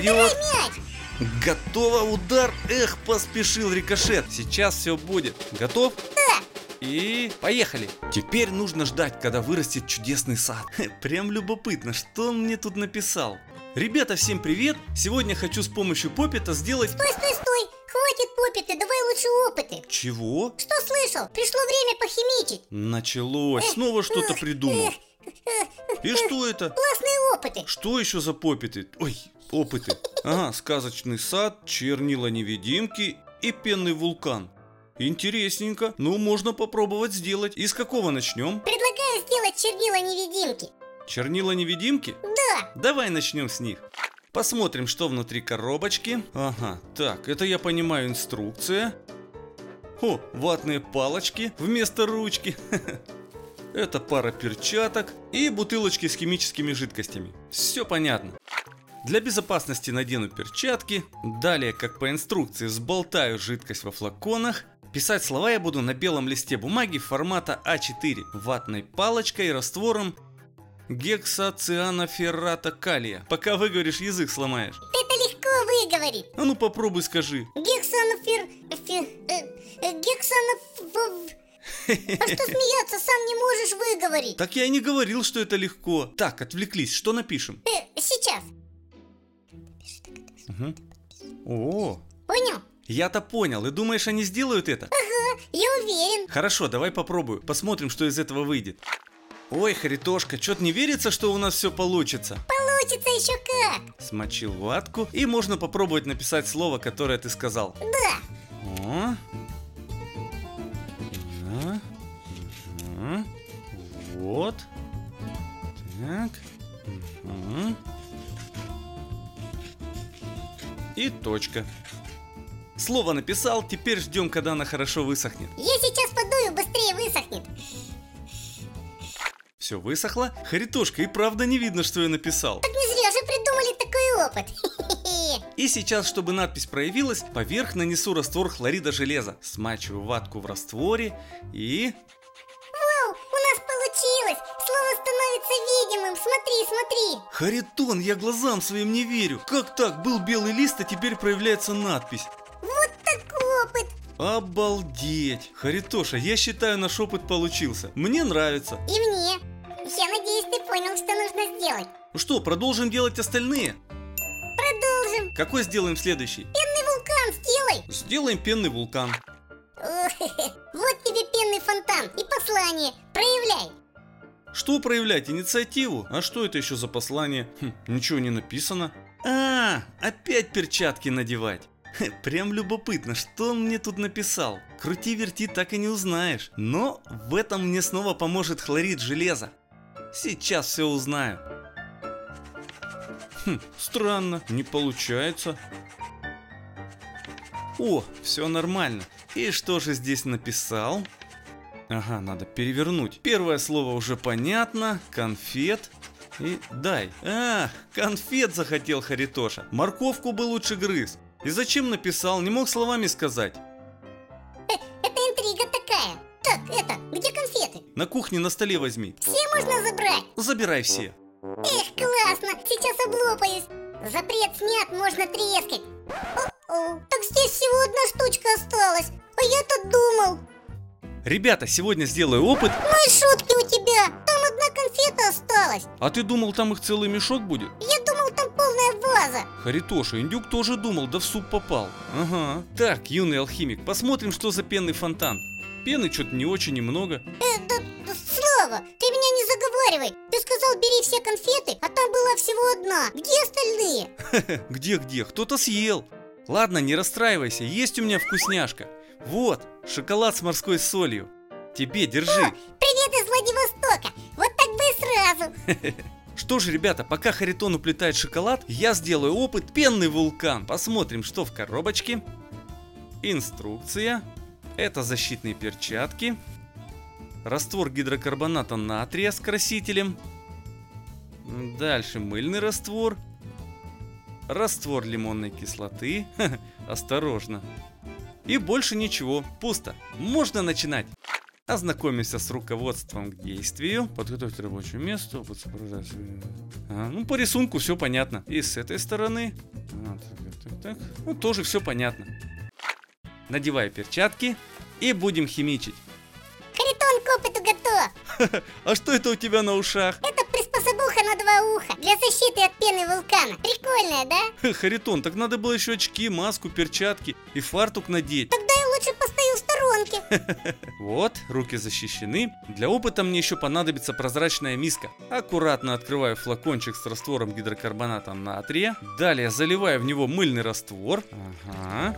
бьет. Готово, удар. Эх, поспешил рикошет. Сейчас все будет. Готов? Да. И поехали. Теперь нужно ждать, когда вырастет чудесный сад. Прям любопытно, что он мне тут написал. Ребята, всем привет. Сегодня хочу с помощью попита сделать... Стой, стой, стой. Хватит попиты, давай лучше опыты. Чего? Что слышал? Пришло время похимичить. Началось. Снова что-то придумал. И что это? Классные опыты. Что еще за попиты? Ой, опыты. Ага, сказочный сад, чернила-невидимки и пенный вулкан. Интересненько. Ну, можно попробовать сделать. Из какого начнем? Предлагаю сделать чернила-невидимки. Чернила-невидимки? Да. Давай начнем с них. Посмотрим, что внутри коробочки. Ага, так, это я понимаю, инструкция. О, ватные палочки вместо ручки. Это пара перчаток и бутылочки с химическими жидкостями. Все понятно. Для безопасности надену перчатки. Далее, как по инструкции, взболтаю жидкость во флаконах. Писать слова я буду на белом листе бумаги формата А4 ватной палочкой, раствором гексацианоферрата калия. Пока выговоришь, язык сломаешь. Это легко выговорить. А ну попробуй скажи. А что смеяться, сам не можешь выговорить. Так я и не говорил, что это легко. Так, отвлеклись, что напишем? Сейчас. Угу. О. Понял? Я-то понял, и думаешь, они сделают это? Ага, я уверен. Хорошо, давай попробую, посмотрим, что из этого выйдет. Ой, Харитошка, чё-то не верится, что у нас все получится. Получится еще как. Смочил ватку, и можно попробовать написать слово, которое ты сказал. Да. О. Вот. Так. Угу. И точка. Слово написал, теперь ждем, когда она хорошо высохнет. Я сейчас подую, быстрее высохнет. Все высохло. Харитошка, и правда не видно, что я написал. Так не зря же придумали такой опыт. И сейчас, чтобы надпись проявилась, поверх нанесу раствор хлорида железа. Смачиваю ватку в растворе и... Видимым. Смотри, смотри. Харитон, я глазам своим не верю. Как так? Был белый лист, а теперь проявляется надпись. Вот такой опыт. Обалдеть. Харитоша, я считаю, наш опыт получился. Мне нравится. И мне. Я надеюсь, ты понял, что нужно сделать. Ну что, продолжим делать остальные? Продолжим. Какой сделаем следующий? Пенный вулкан сделай. Сделаем пенный вулкан. Вот тебе пенный фонтан и послание. Проявляй. Что проявлять? Инициативу? А что это еще за послание? Хм, ничего не написано. А, опять перчатки надевать. Хе, прям любопытно, что он мне тут написал. Крути-верти, так и не узнаешь. Но в этом мне снова поможет хлорид железа. Сейчас все узнаю. Хм, странно, не получается. О, все нормально. И что же здесь написал? Ага, надо перевернуть. Первое слово уже понятно. Конфет. И дай. Ах, конфет захотел Харитоша. Морковку бы лучше грыз. И зачем написал? Не мог словами сказать. Это интрига такая. Так, это, где конфеты? На кухне на столе возьми. Все можно забрать? Забирай все. Эх, классно, сейчас облопаюсь. Запрет снят, можно трескать. О-о. Так здесь всего одна штучка осталась. А я-то думал... Ребята, сегодня сделаю опыт. Ну и шутки у тебя, там одна конфета осталась. А ты думал, там их целый мешок будет? Я думал, там полная ваза. Харитоша, индюк тоже думал, да в суп попал. Ага. Так, юный алхимик, посмотрим, что за пенный фонтан. Пены что-то не очень и много. Да, Слава, ты меня не заговаривай. Ты сказал, бери все конфеты, а там была всего одна. Где остальные? Где-где, кто-то съел. Ладно, не расстраивайся, есть у меня вкусняшка. Вот, шоколад с морской солью. Тебе, держи. О, привет из Владивостока. Вот так бы и сразу. Что же, ребята, пока Харитон уплетает шоколад, я сделаю опыт пенный вулкан. Посмотрим, что в коробочке. Инструкция. Это защитные перчатки. Раствор гидрокарбоната натрия с красителем. Дальше мыльный раствор. Раствор лимонной кислоты. Осторожно. И больше ничего, пусто. Можно начинать. Ознакомимся с руководством к действию. Подготовить рабочее место. Ну, по рисунку все понятно. И с этой стороны Так. Ну, тоже все понятно. Надеваю перчатки и будем химичить. Харитон к опыту готов. А что это у тебя на ушах? Это приспособуха на два уха для защиты от пены вулкана. Прикольная, да? Харитон, так надо было еще очки, маску, перчатки и фартук надеть. Тогда я лучше постою в сторонке. Вот, руки защищены. Для опыта мне еще понадобится прозрачная миска. Аккуратно открываю флакончик с раствором гидрокарбоната натрия. Далее заливаю в него мыльный раствор. Ага.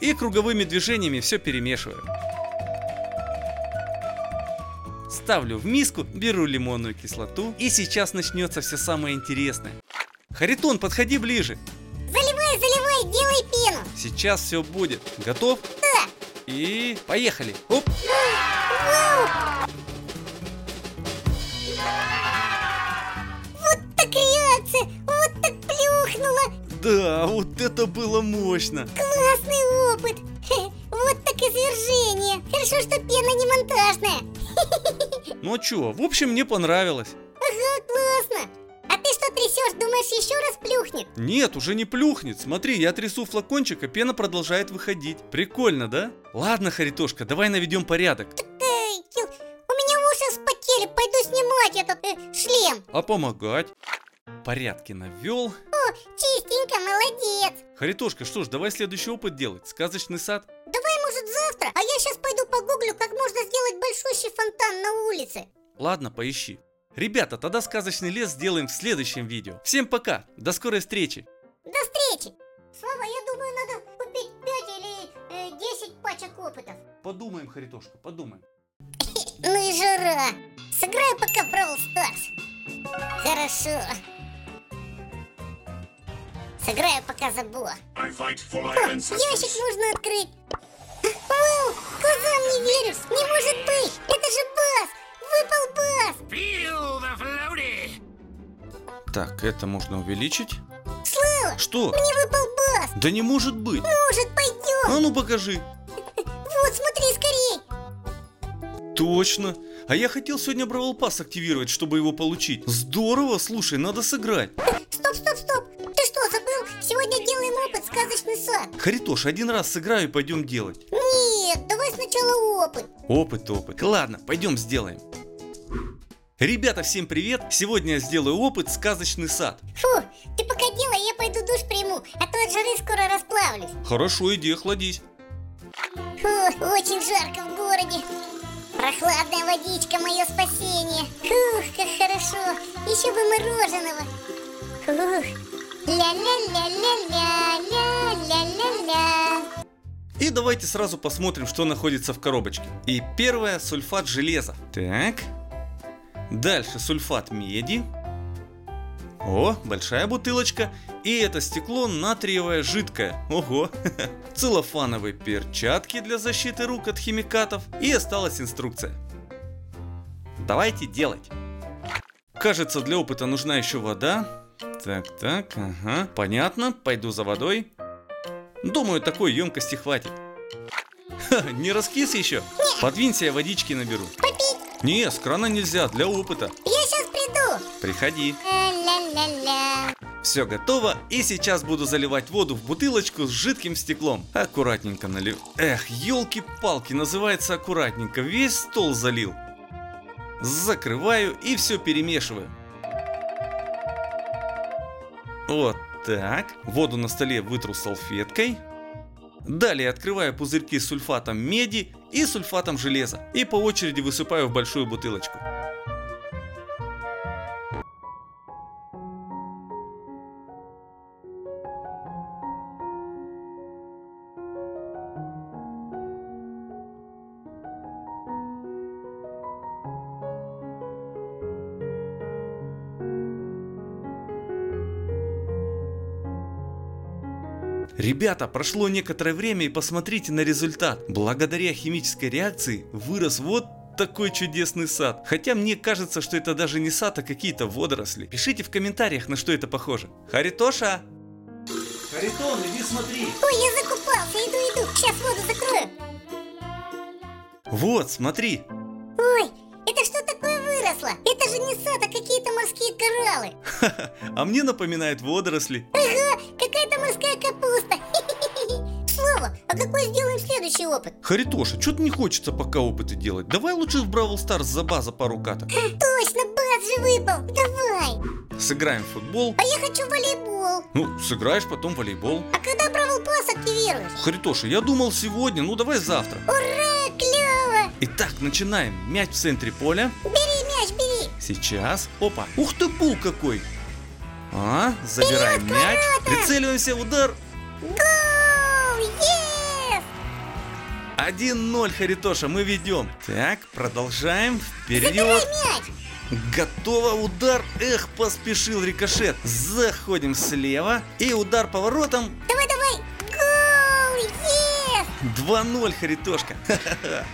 И круговыми движениями все перемешиваю. Ставлю в миску, беру лимонную кислоту. И сейчас начнется все самое интересное. Харитон, подходи ближе. Заливай, заливай, делай пену. Сейчас все будет. Готов? Да. И поехали. Оп. Вот так реакция, вот так плюхнула. Да, вот это было мощно. Классный опыт. Вот так извержение. Хорошо, что пена не монтажная. Ну чё, в общем, мне понравилось. Ага, классно. А ты что трясешь, думаешь, еще раз плюхнет? Нет, уже не плюхнет. Смотри, я трясу флакончик, а пена продолжает выходить. Прикольно, да? Ладно, Харитошка, давай наведем порядок. У меня уши вспотели, пойду снимать этот шлем. А помогать? Порядки навел. О, чистенько, молодец. Харитошка, что ж, давай следующий опыт делать. Сказочный сад. Давай, может, завтра, а я сейчас пойду погуглю, как можно сделать большущий фонтан на улице. Ладно, поищи. Ребята, тогда сказочный лес сделаем в следующем видео. Всем пока, до скорой встречи. До встречи. Слава, я думаю, надо купить 5 или 10 пачек опытов. Подумаем, Харитошка, подумаем. Ну и жара. Сыграй пока в Бравл Старс. Хорошо. Сыграю пока забыла. О, ящик можно открыть. Вау, глазам не верю, не может быть, это же Пасс, выпал Пасс. Так, это можно увеличить. Слава, что? Мне выпал Пасс. Да не может быть. Может, пойдем. А ну покажи. Вот, смотри скорей. Точно, а я хотел сегодня Бравл Пасс активировать, чтобы его получить. Здорово, слушай, надо сыграть. Стоп, стоп, стоп. Сегодня делаем опыт сказочный сад. Харитош, один раз сыграю и пойдем делать. Нет, давай сначала опыт. Опыт, опыт. Ладно, пойдем сделаем. Ребята, всем привет. Сегодня я сделаю опыт сказочный сад. Фу, ты пока делай, я пойду душ приму, а то от жары скоро расплавлюсь. Хорошо, иди, охладись. Фу, очень жарко в городе. Прохладная водичка, мое спасение. Фух, как хорошо. Еще бы мороженого. Фух. Ля-ля-ля-ля-ля-ля-ля-ля. И давайте сразу посмотрим, что находится в коробочке. И первое — сульфат железа. Так. Дальше сульфат меди. О, большая бутылочка. И это стекло натриевое жидкое. Ого. Целлофановые перчатки для защиты рук от химикатов. И осталась инструкция. Давайте делать. Кажется, для опыта нужна еще вода. Так, так, ага, понятно, пойду за водой. Думаю, такой емкости хватит. Ха, не раскис еще? Нет. Подвинься, я водички наберу. Попить? Не, с крана нельзя, для опыта. Я сейчас приду. Приходи. Ля-ля-ля-ля. Все готово, и сейчас буду заливать воду в бутылочку с жидким стеклом. Аккуратненько налью. Эх, елки-палки, называется аккуратненько, весь стол залил. Закрываю и все перемешиваю. Вот так. Воду на столе вытру салфеткой. Далее открываю пузырьки с сульфатом меди и сульфатом железа. И по очереди высыпаю в большую бутылочку. Ребята, прошло некоторое время и посмотрите на результат. Благодаря химической реакции вырос вот такой чудесный сад. Хотя мне кажется, что это даже не сад, а какие-то водоросли. Пишите в комментариях, на что это похоже. Харитоша! Харитон, иди смотри! Ой, я закупался, иду, иду, сейчас воду закрою. Вот, смотри. Ой, это что такое выросло? масло. Это же не сад, а какие-то морские кораллы. Ха-ха, а мне напоминает водоросли. Ага, какая-то морская капуста. Слава, а какой сделаем следующий опыт? Харитоша, что-то не хочется пока опыты делать. Давай лучше в Бравл Старс за база пару каток. Точно, баз же выпал. Давай. Сыграем в футбол. А я хочу волейбол. Ну, сыграешь потом волейбол. А когда Бравл Пасс активируешь? Харитоша, я думал сегодня, ну давай завтра. Ура, клево. Итак, начинаем. Мяч в центре поля. Бери мяч, бери. Сейчас. Опа. Ух ты, пул какой. А, забираем вперед, мяч. Ворота. Прицеливаемся, удар. Гоу! Yes! 1-0, Харитоша, мы ведем. Так, продолжаем. Вперед. Готово, удар. Эх, поспешил рикошет. Заходим слева. И удар поворотом. Давай, давай. Гоу! Yes! 2-0, Харитошка. Ха-ха-ха.